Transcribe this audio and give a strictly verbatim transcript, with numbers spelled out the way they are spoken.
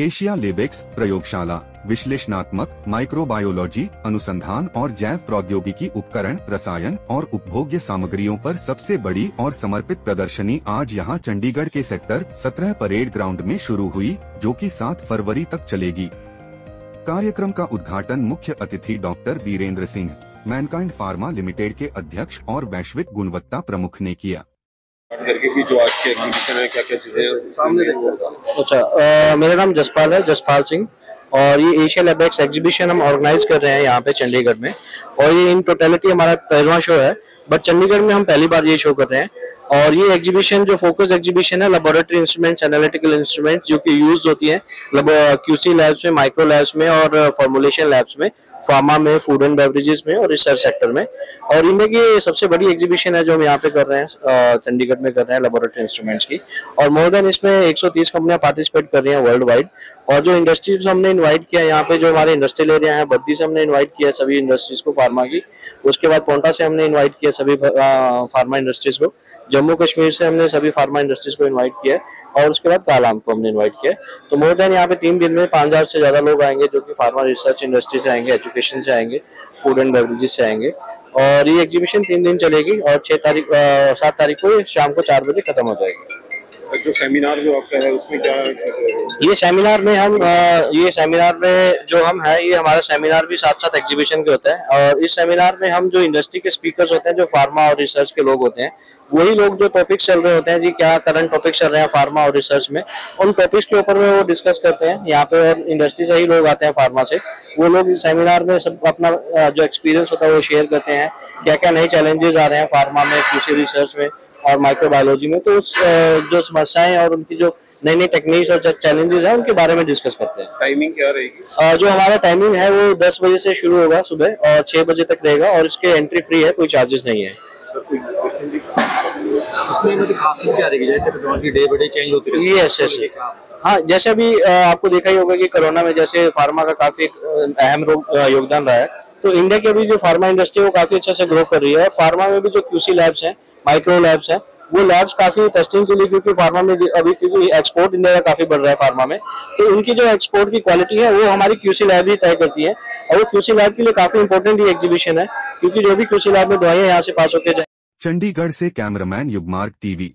Asia लेबेक्स प्रयोगशाला विश्लेषणात्मक microbiology अनुसंधान और जैव प्रौद्योगिकी उपकरण रसायन और उपभोग्य सामग्रियों पर सबसे बड़ी और समर्पित प्रदर्शनी आज यहां चंडीगढ़ के सेक्टर सत्रह परेड ग्राउंड में शुरू हुई, जो कि सात फरवरी तक चलेगी। कार्यक्रम का उद्घाटन मुख्य अतिथि डॉ. Birendra Singh, Mankind Pharma Limited के अध्यक्ष और वैश्विक गुणवत्ता प्रमुख ने किया। करके जो आज के में क्या-क्या चीजें सामने देखा। अच्छा, मेरा नाम जसपाल है, जसपाल सिंह, और ये एशिया लेबेक्स एग्जीबिशन हम ऑर्गेनाइज कर रहे हैं यहाँ पे चंडीगढ़ में, और ये इन टोटलिटी हमारा तेरहवां शो है, बट चंडीगढ़ में हम पहली बार ये शो कर रहे हैं। और ये एग्जीबिशन जो फोकस एग्जीबिशन है, लेबोरेटरी इंस्ट्रूमेंट्स, एनालिटिकल इंस्ट्रूमेंट्स जो कि यूज होती है क्यू.सी. लैब्स में, माइक्रो लैब्स में और फॉर्मुलेशन लैब्स में, फार्मा में, फूड एंड बेवरेजेस में और रिसर्च सेक्टर में। और इनमें की सबसे बड़ी एग्जीबिशन है जो हम यहाँ पे कर रहे हैं, चंडीगढ़ में कर रहे हैं, लेबोरेटरी इंस्ट्रूमेंट्स की। और मोर देन इसमें एक सौ तीस कंपनियां पार्टिसिपेट कर रही हैं वर्ल्ड वाइड। और जो इंडस्ट्रीज हमने इन्वाइट किया यहाँ पे, जो हमारे इंडस्ट्रियल एरिया है, बद्दी से हमने इन्वाइट किया सभी इंडस्ट्रीज को फार्मा की, उसके बाद पोंटा से हमने इन्वाइट किया सभी फार्मा इंडस्ट्रीज को, जम्मू कश्मीर से हमने सभी फार्मा इंडस्ट्रीज को इन्वाइट किया, और उसके बाद कालाम को हमने इन्वाइट किया। तो मोर देन यहाँ पे तीन दिन में पाँच हजार से ज्यादा लोग आएंगे, जो कि फार्मा रिसर्च इंडस्ट्री से आएंगे, एजुकेशन से आएंगे, फूड एंड बेवरेजेस से आएंगे। और ये एग्जीबिशन तीन दिन चलेगी और छह तारीख सात तारीख को शाम को चार बजे खत्म हो जाएगी। जो सेमिनार जो आपका है उसमें क्या ये सेमिनार में हम आ, ये सेमिनार में जो हम है, ये हमारा सेमिनार भी साथ साथ एग्जीबिशन के होता है। और इस सेमिनार में हम जो इंडस्ट्री के स्पीकर्स होते हैं, जो फार्मा और रिसर्च के लोग होते हैं, वही लोग जो टॉपिक्स चल रहे होते हैं, जी क्या करंट टॉपिक्स चल रहे हैं फार्मा और रिसर्च में, उन टॉपिक्स के ऊपर में वो डिस्कस करते हैं यहाँ पे। और इंडस्ट्री से ही लोग आते हैं फार्मा से, वो लोग इस सेमिनार में सब अपना जो एक्सपीरियंस होता है वो शेयर करते हैं, क्या क्या नए चैलेंजेस आ रहे हैं फार्मा में, कृषि रिसर्च में और माइक्रोबायोलॉजी में, तो उस जो समस्याएं और उनकी जो नई नई टेक्निक्स और चैलेंजेस हैं उनके बारे में डिस्कस करते हैं। टाइमिंग क्या रहेगी? जो हमारा टाइमिंग है वो दस बजे से शुरू होगा सुबह और छह बजे तक रहेगा, और इसके एंट्री फ्री है, कोई चार्जेस नहीं है। हाँ, जैसे अभी आपको देखा ही होगा कि कोरोना में जैसे फार्मा का काफी अहम योगदान रहा है, तो इंडिया की अभी जो फार्मा इंडस्ट्री वो काफी अच्छा से ग्रो कर रही है। और फार्मा में भी जो क्यू.सी. लैब्स है, माइक्रो लैब्स हैं, वो लैब्स काफी टेस्टिंग के लिए, क्योंकि फार्मा में अभी क्योंकि एक्सपोर्ट इंडिया का काफी बढ़ रहा है फार्मा में, तो उनकी जो एक्सपोर्ट की क्वालिटी है वो हमारी क्यू.सी. लैब ही तय करती है। और वो क्यू.सी. लैब के लिए काफी इंपॉर्टेंट ये एग्जीबिशन है, क्योंकि जो भी क्यू.सी. लैब में दवाइयां यहाँ से पास होकर जाए। चंडीगढ़ से कैमरामैन युगमार्ग टीवी।